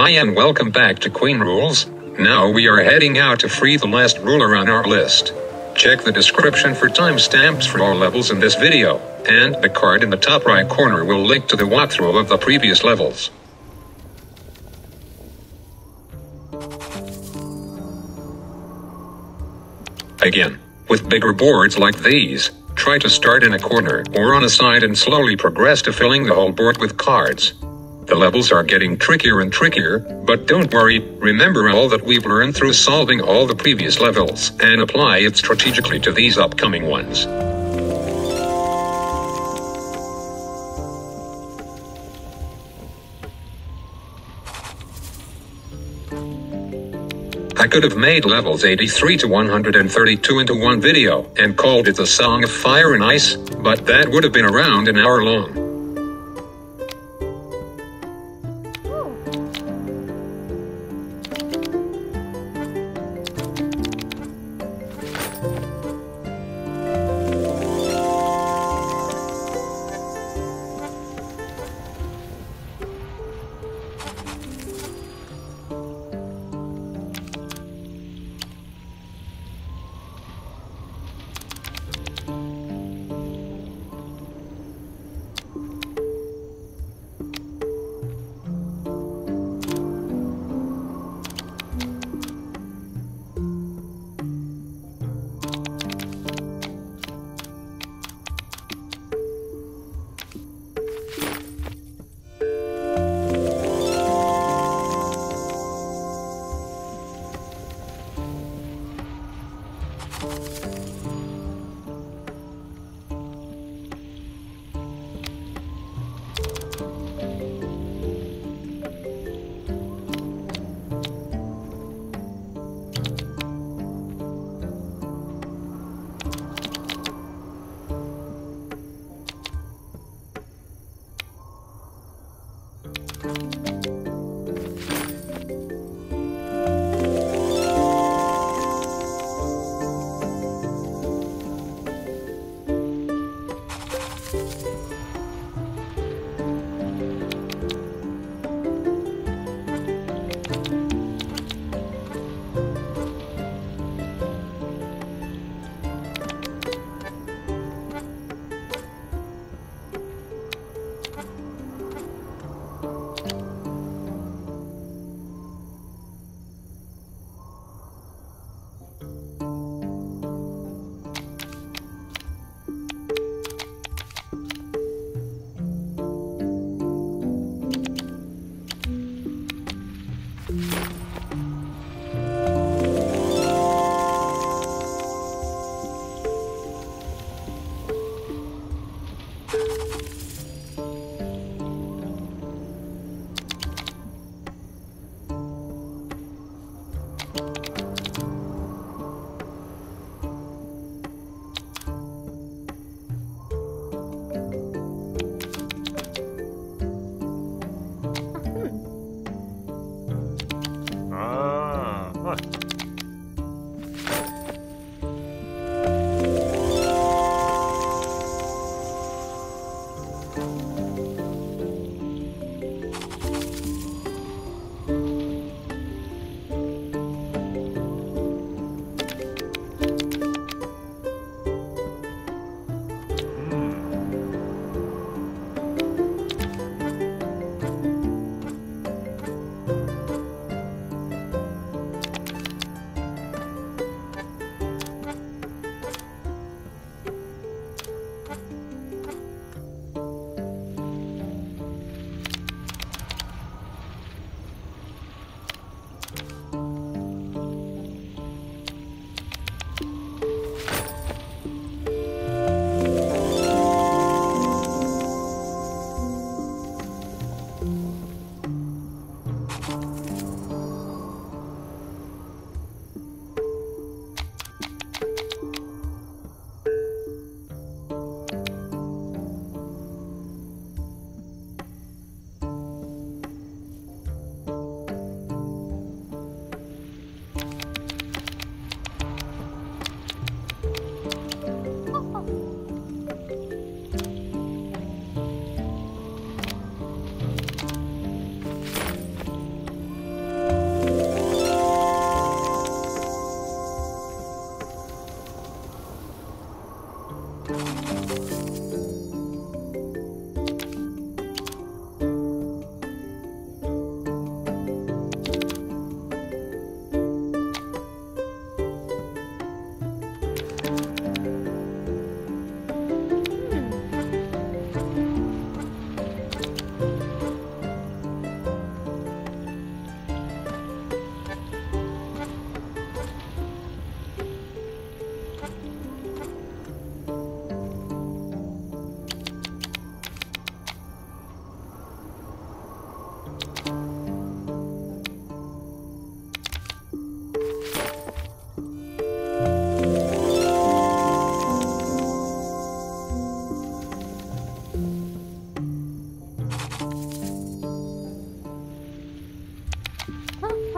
Hi and welcome back to Queen Rules. Now we are heading out to free the last ruler on our list. Check the description for timestamps for all levels in this video, and the card in the top right corner will link to the walkthrough of the previous levels. Again, with bigger boards like these, try to start in a corner or on a side and slowly progress to filling the whole board with cards. The levels are getting trickier and trickier, but don't worry, remember all that we've learned through solving all the previous levels and apply it strategically to these upcoming ones. I could have made levels 83 to 132 into one video and called it the Song of Fire and Ice, but that would have been around an hour long.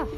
Yeah.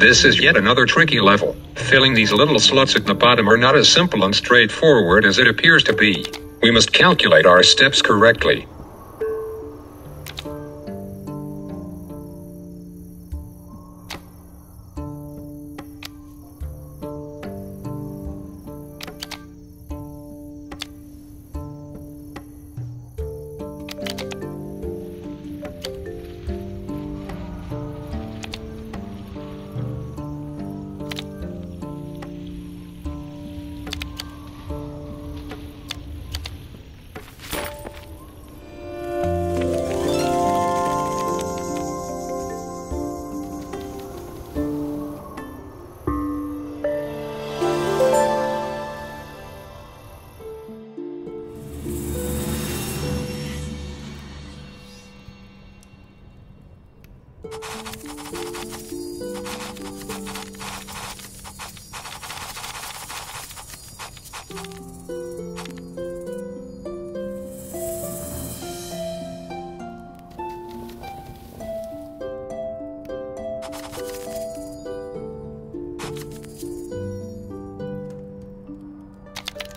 This is yet another tricky level. Filling these little slots at the bottom are not as simple and straightforward as it appears to be. We must calculate our steps correctly.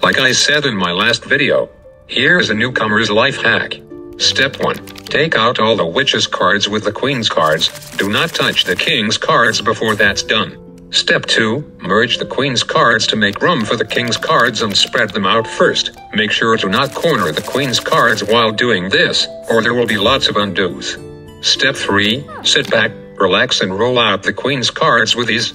Like I said in my last video, here is a newcomer's life hack. Step 1. Take out all the witch's cards with the queen's cards. Do not touch the king's cards before that's done. Step 2. Merge the queen's cards to make room for the king's cards and spread them out first. Make sure to not corner the queen's cards while doing this, or there will be lots of undos. Step 3. Sit back, relax and roll out the queen's cards with ease.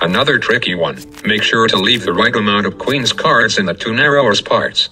Another tricky one. Make sure to leave the right amount of Queen's cards in the two narrowest parts.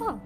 Oh.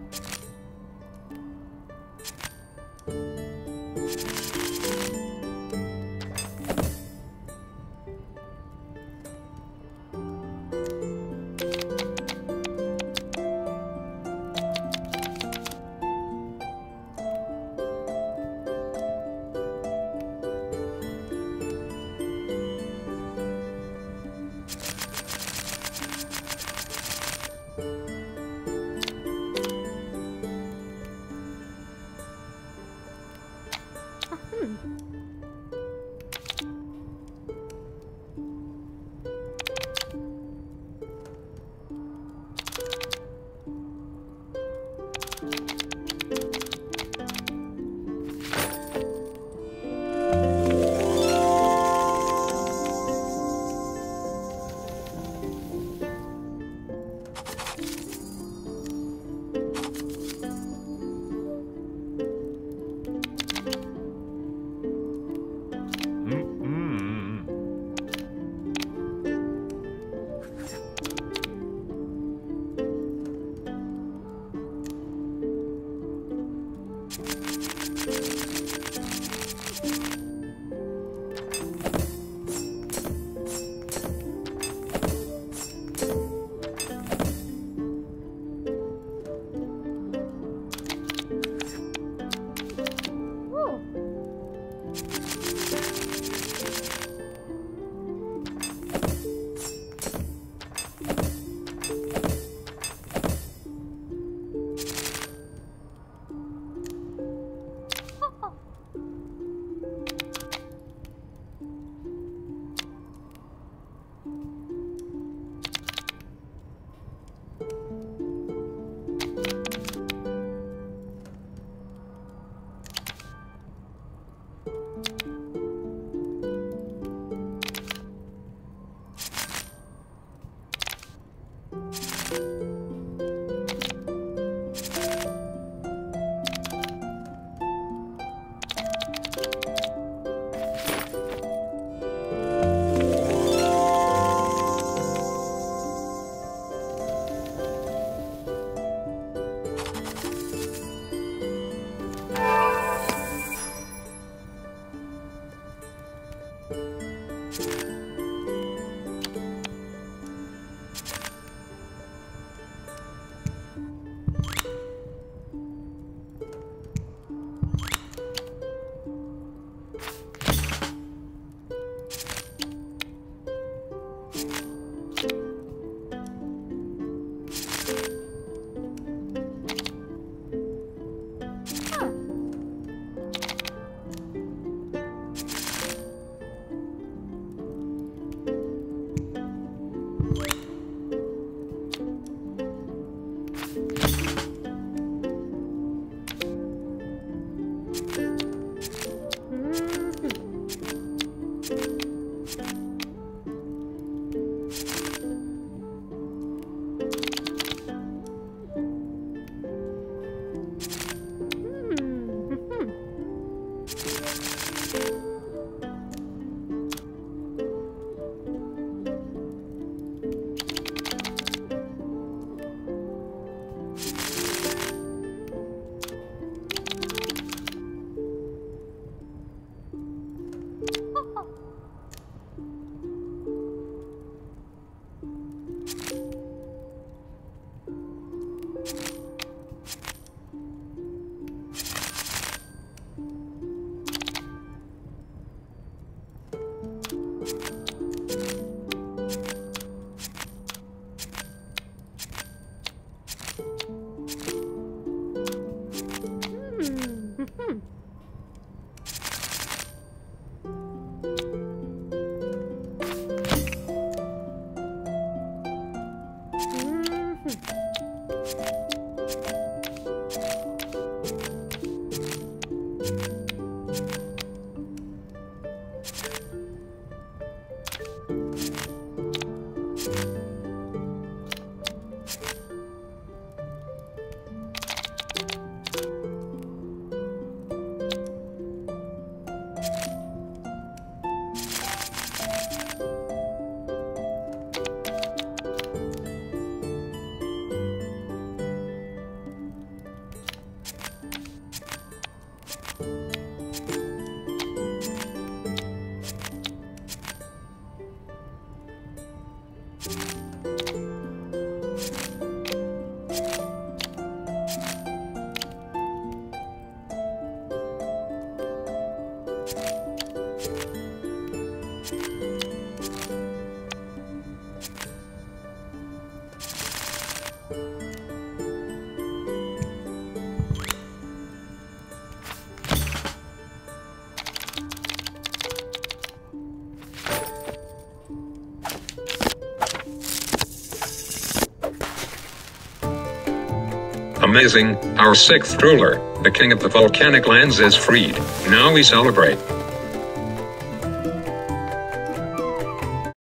Amazing, our sixth ruler, the king of the volcanic lands, is freed. Now we celebrate.